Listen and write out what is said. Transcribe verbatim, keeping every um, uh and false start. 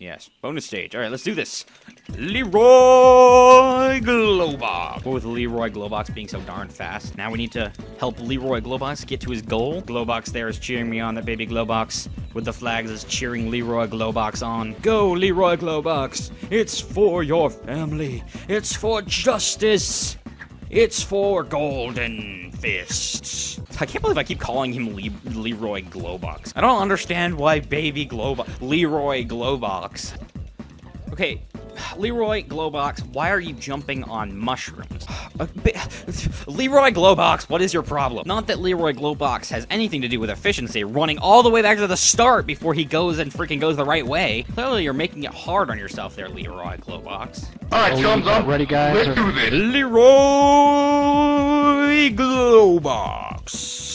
Yes. Bonus stage. Alright, let's do this. Leeroy Globox. What with Leeroy Globox being so darn fast. Now we need to help Leeroy Globox get to his goal. Globox there is cheering me on. That baby Globox with the flags is cheering Leeroy Globox on. Go, Leeroy Globox. It's for your family. It's for justice. It's for Golden Fists. I can't believe I keep calling him Le Leeroy Globox. I don't understand why baby Globox, Leeroy Globox. Okay, Leeroy Globox, why are you jumping on mushrooms? Uh, Leeroy Globox, what is your problem? Not that Leeroy Globox has anything to do with efficiency, running all the way back to the start before he goes and freaking goes the right way. Clearly you're making it hard on yourself there, Leeroy Globox. Alright, oh, chums up. Ready, guys? Let's do this. Leeroy Globox.